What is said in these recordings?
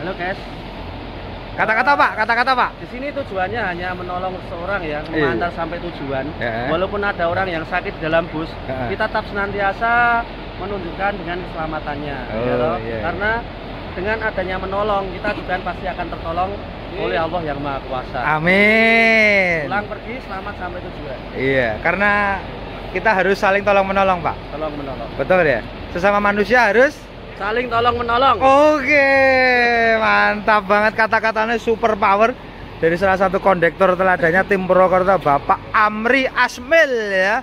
Halo guys. Kata-kata Pak, kata-kata Pak. Di sini tujuannya hanya menolong seorang yang mengantar sampai tujuan. Walaupun ada orang yang sakit dalam bus, kita tetap senantiasa menunjukkan dengan keselamatannya. Karena dengan adanya menolong, kita juga pasti akan tertolong oleh Allah yang Maha Kuasa. Amin. Pulang pergi selamat sampai tujuan. Iya, karena kita harus saling tolong menolong, Pak. Tolong menolong. Betul ya. Sesama manusia harus saling tolong menolong. Oke, mantap banget, kata-katanya super power dari salah satu kondektor teladanya tim Purwokerto, Bapak Amri Asmil ya.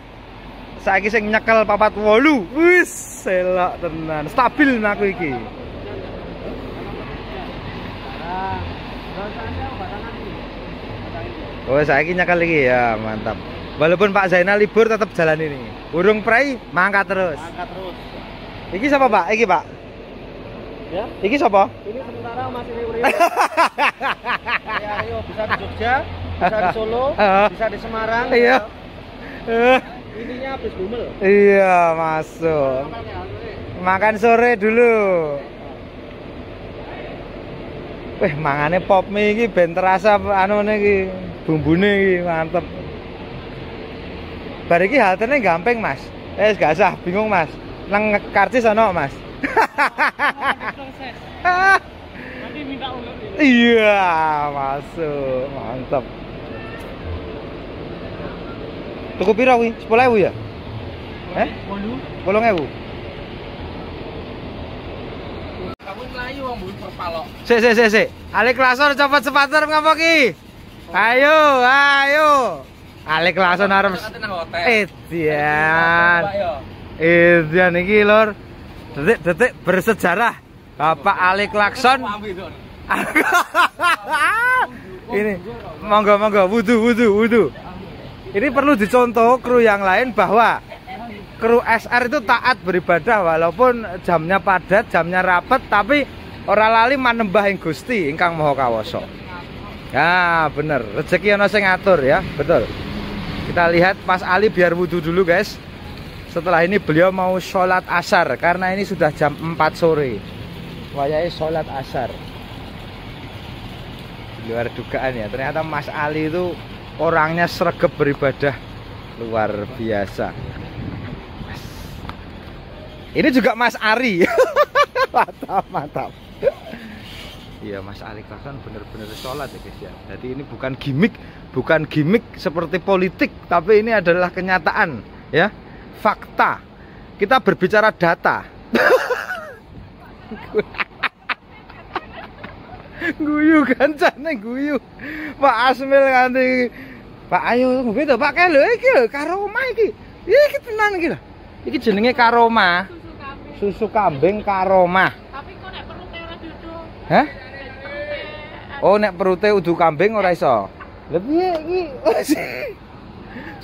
Saiki sing nyekel papat wolu. Wis, elok tenan. Stabil naku iki. Oh, saiki nyekel iki ya, mantap. Walaupun Pak Zainal libur tetap jalan ini. Burung prei mangkat terus. Mangkat terus. Iki siapa, Pak? Iki, Pak. Ya? Iki siapa? Ini sementara masih riuh-riuh. Riuh bisa di Jogja, bisa di Solo, bisa di Semarang. Iya. Ininya habis bumel. Iya, masuk. Makan sore dulu. Wih, mangane pop mie iki ben terasa anone iki, bumbune iki mantep. Bar iki haltene gampang, Mas. Gak usah bingung, Mas. Nang karcis ono, Mas. Nanti minta ulur. Iya, masuk. Mantap. Tuku piro kuwi? 10.000 ya? 8.000. Kamu mlayu wong mburi perpalok. Sik. Ali Klakson copot sepatu ngopo ki? Ayo. Ali Klakson arep nang hotel. Edian. Edian iki lur. Detik-detik bersejarah Bapak Ali Klakson. Ini monggo wudu. Ini perlu dicontoh kru yang lain bahwa kru SR itu taat beribadah walaupun jamnya padat, jamnya rapet, tapi ora lali manembah ing Gusti ingkang Maha Kawasa. Ya, bener. Rezeki ana sing ngatur ya, betul. Kita lihat Mas Ali biar wudu dulu, guys. Setelah ini beliau mau sholat asar karena ini sudah jam 4 sore. Wayahe sholat asar. Luar dugaan ya. Ternyata Mas Ali itu orangnya sregep beribadah luar biasa. Ini juga Mas Ari. Mantap. Iya, Mas Ali Klakson bener-bener sholat ya guys ya. Jadi ini bukan gimmick seperti politik, tapi ini adalah kenyataan ya. Fakta, kita berbicara data. Guyu kancane guyu. Pak Asmil nganti Pak ayo ngene to Pak kae lho iki lho karoma iki. Iki tenan iki lho. Iki jenenge karoma. Susu kambing karoma. Tapi kok nek perute ora dudu. Hah? Oh nek perute udu kambing ora iso. Lha piye iki?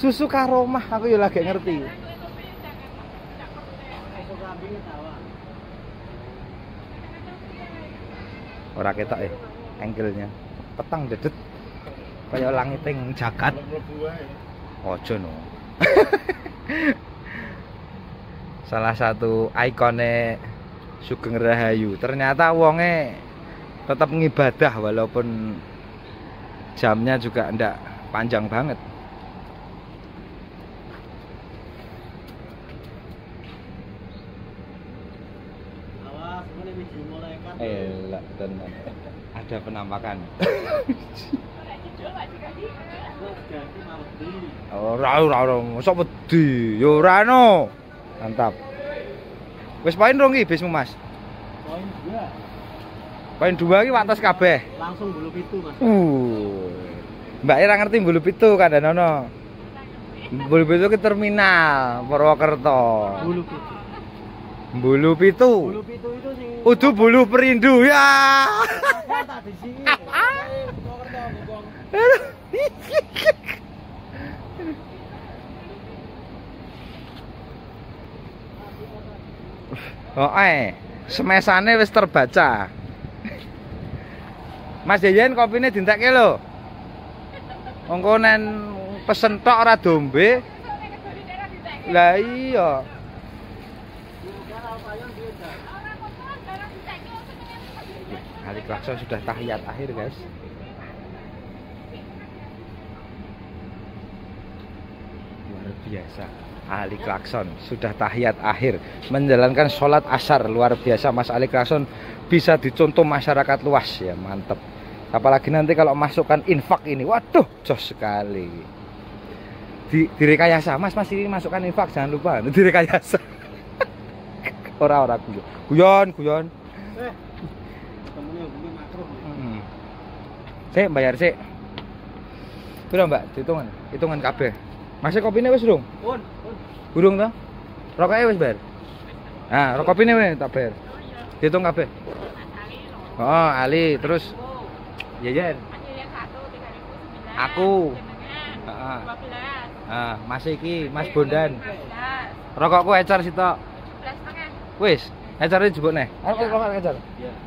Susu karoma aku yo lagi ngerti. Ora ketok angle-nya. Petang dedet. Kaya langiting jagat. Ojo no. Salah satu ikone Sugeng Rahayu. Ternyata wonge tetap ngibadah walaupun jamnya juga ndak panjang banget. Ada penampakan. Ora wedi, ya ora ono. Mantap. Wis poin rong iki bismu, Mas. Poin 2. Poin 2 iki wates kabeh. Langsung bulu pitu, Mas. Mbake ora ngerti bulu pitu kandhanono. Bulu pitu ke terminal Purwokerto. Bulu pitu itu sing udu bulu perindu ya. Semesane wis terbaca. Mas Deyen kopine dintekke lho. Engko nen pesen tok ora dombe. Lah iya. Ali Klakson sudah tahiyat akhir, guys. Luar biasa, Ali Klakson sudah tahiyat akhir menjalankan sholat asar. Luar biasa, Mas Ali Klakson bisa dicontoh masyarakat luas ya, mantep. Apalagi nanti kalau masukkan infak ini, waduh, jos sekali. Direkayasa, mas ini masukkan infak, jangan lupa direkayasa. Orang-orang guyon. Saya bayar sih. Belum mbak, hitungan kabeh. Masih kopinya wis durung? Durung toh? Rokoknya wis bayar? Nah, rokok kopinya wis tak bayar. Dihitung kabeh. Oh, Ali terus jajan. Aku. Heeh. Mas Eki, Mas Bondan. Rokokku ecer sitok. 12,5. Wis. Acara ini jebuk nih.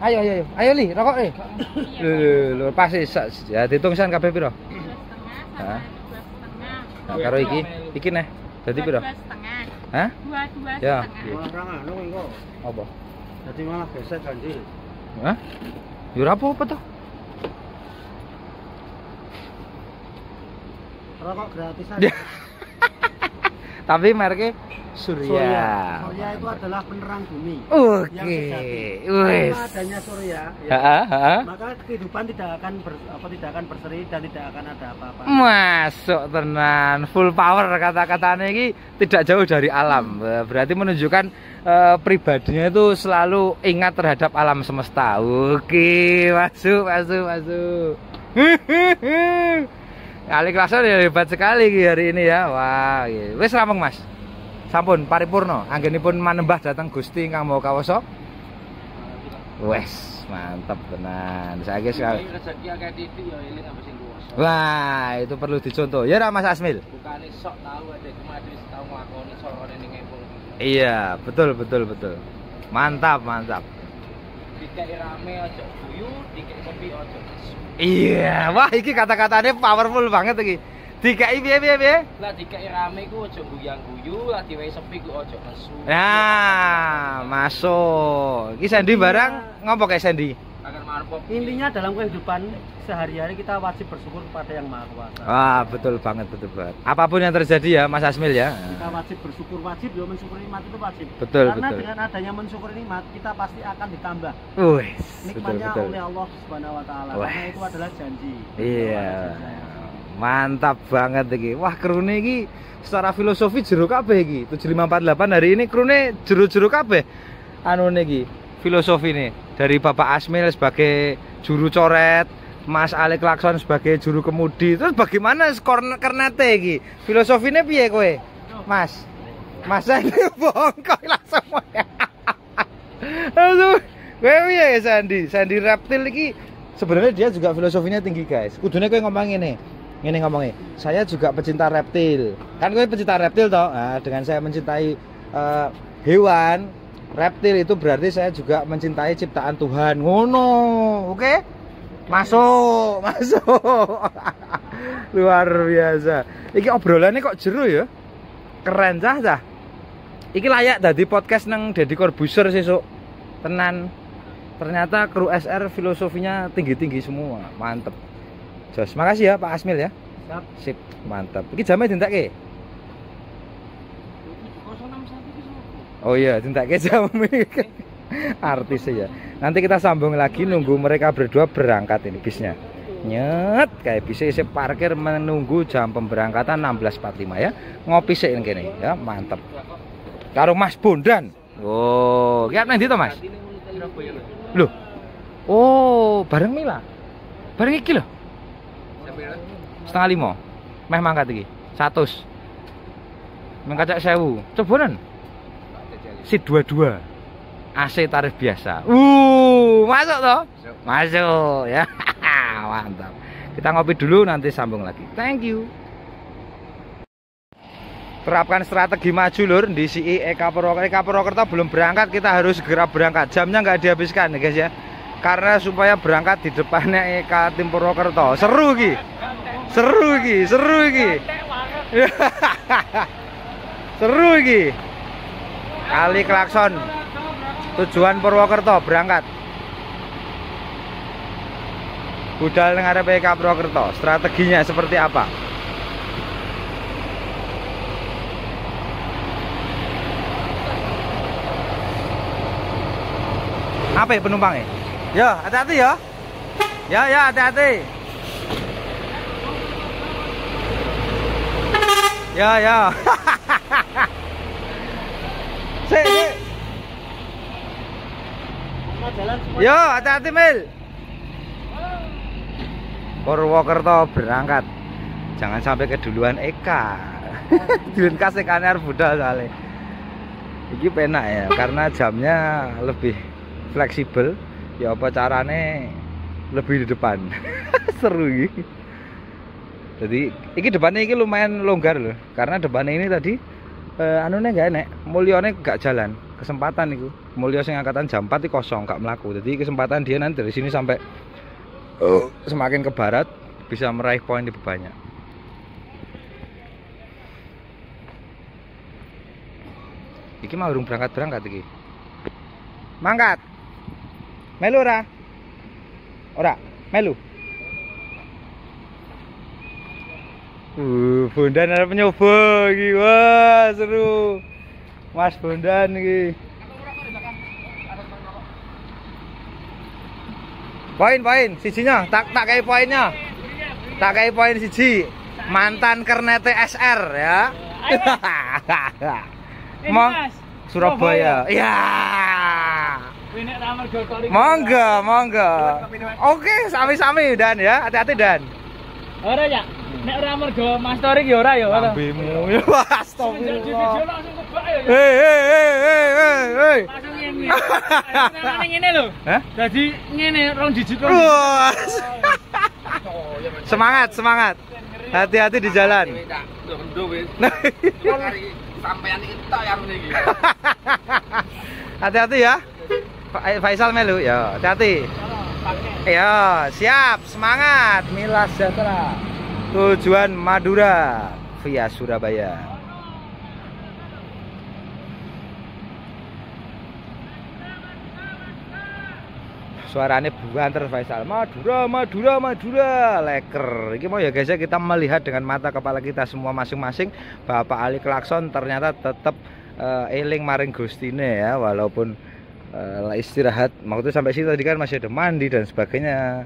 Ayo li, rokok li. Lho, pas ya ditung san kabeh piro? 12,5 sama 2,5. Nah, karo iki neh. Dadi piro? 2,5. Hah? 2,5. Ya. Apa? Dadi malah besek ganjil. Hah? Ya ora apa-apa to. Rokok gratisan. Tapi merknya Surya. Surya itu adalah penerang bumi. Oke. Wes. Adanya Surya. Ya. Maka kehidupan tidak akan berseri dan tidak akan ada apa-apa. Masuk tenan, full power kata-katanya ini tidak jauh dari alam. Berarti menunjukkan pribadinya itu selalu ingat terhadap alam semesta. Oke, masuk. Ali Klakson ya hebat sekali hari ini ya. Wah, wis rampung Mas. Sampun paripurno, anggenipun manembah datang Gusti ingkang Maha Kawasa. Wes, mantep tenan. Saiki sekali. Wah, itu perlu dicontoh. Ya ra Mas Asmil? Bukane sok tahu adekku majelis tahu nglakoni sorone ning ngempul. Iya, betul. Mantap. Dikek rame aja guyu, dikek sepi aja kesu. Iya, wah iki kata-katanya powerful banget iki. Dikai piye? Lah dikai rame ku aja guyang-guyu, lah diwehi sepi ku aja kesu. Nah, masuk. Iki Sandi barang ngopo kae Sandi? Intinya dalam kehidupan sehari-hari kita wajib bersyukur kepada Yang Maha Kuasa. Ah, betul banget. Apapun yang terjadi ya Mas Asmil ya. Kita wajib bersyukur, wajib ya, mensyukuri nikmat itu wajib. Betul. Karena dengan adanya mensyukuri nikmat kita pasti akan ditambah. Nikmatnya oleh Allah Subhanahu Wa Taala. Karena itu adalah janji. Iya. Mantap banget iki. Wah, krune iki secara filosofi jero kabeh iki. 7548 hari ini krune jero kabeh. Anune iki filosofi ini. Dari Bapak Asmil sebagai juru coret, Mas Ali Klakson sebagai juru kemudi. Terus bagaimana kernete iki? Filosofine piye kowe? Mas. Mas Sandi bongkok langsung. Aduh, kowe piye Sandi? Sandi reptil iki sebenarnya dia juga filosofinya tinggi, guys. Kudune kowe ngomong ngene. Ngene ngomongnya, saya juga pecinta reptil. Kan kowe pecinta reptil toh? Nah, dengan saya mencintai hewan, reptil itu berarti saya juga mencintai ciptaan Tuhan. Ngono, oke? Masuk. Luar biasa. Iki obrolannya kok jeru ya? Keren cah. Iki layak dadi podcast nang Deddy Corbuzier sesuk. Tenan. Ternyata kru SR filosofinya tinggi-tinggi semua. Mantep. Jos, makasih ya Pak Asmil ya. Sip, mantap. Iki jamnya dintake. Oh iya, dintake jam iki. Artis ya. Nanti kita sambung lagi nunggu mereka berdua berangkat ini bisnya. Nyet, kayak bisa isi parkir menunggu jam pemberangkatan 16.45 ya. Ngopi sik kene ya, mantep. Karo Mas Bondan. Oh, kiat nang ndi to, Mas? Loh. Oh, bareng Mila. Bareng iki lho. 4:30. Meh mangkat iki. 100. Mangkat 1000. Cobonan. Seat 22 AC tarif biasa. Masuk toh? Masuk ya. Mantap. Kita ngopi dulu nanti sambung lagi. Thank you. Terapkan strategi maju lur di CI EK Purwokerto. EK Purwokerto belum berangkat, kita harus segera berangkat. Jamnya nggak dihabiskan ya guys ya. Karena supaya berangkat di depannya EK tim Purwokerto. Seru iki. Seru iki. Ali Klakson tujuan Purwokerto berangkat. budal ning arep EK Purwokerto, strateginya seperti apa? Apa ya penumpangnya? Ya, hati-hati ya. Ya, ya, hati-hati. Ya, ya. Sik, sik. Ya, hati-hati, Mil. Purwokerto berangkat. Jangan sampai keduluan Eka. Dulun kasih kaner budal soalnya. Ini penak ya, karena jamnya lebih fleksibel. Ya apa carane lebih di depan. Seru iki. Jadi iki debane iki lumayan longgar loh. Karena debane ini tadi anune gak enek, mulyane gak jalan. Kesempatan iku. Mulya sing angkatan jam 4 iki kosong, gak mlaku. Jadi kesempatan dia nanti dari sini sampai semakin ke barat bisa meraih poin lebih banyak. Iki mau urung berangkat iki. Mangkat. Melu ora? Ora, melu. Bondan arep nyoba iki. Wah, seru. Mas Bondan iki. Poin-poin sijinya, tak kei poinnya. Tak kei poin siji. Mantan kernet TSR ya. Mas Surabaya. Iya. Monggo, monggo. Oke, sami-sami Dan ya, hati-hati Dan. Ora ya, nek ora mergo Mas Torik ya ora ya. Ambemu ya astagfirullah. Hei hei hei hei. Langsung ngene. Nang ngene lho. Hah? Dadi ngene rong digit. Semangat, semangat. Hati-hati di jalan. Sampeyan iki tok ya ngene iki. Hati-hati ya. Faisal melu ya, hati-hati. Ya, siap, semangat. Mila sejahtera. Tujuan Madura via Surabaya. Suaranya buanter Faisal. Madura, Madura, Madura. Leker. Ini mau ya guys ya, kita melihat dengan mata kepala kita semua masing-masing. Bapak Ali Klakson ternyata tetap eling maring gustine ya, walaupun istirahat, waktu sampai sini tadi kan masih ada mandi dan sebagainya,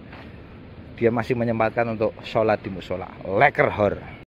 dia masih menyempatkan untuk sholat di musola. Leker hor.